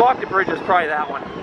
locked bridge is probably that one.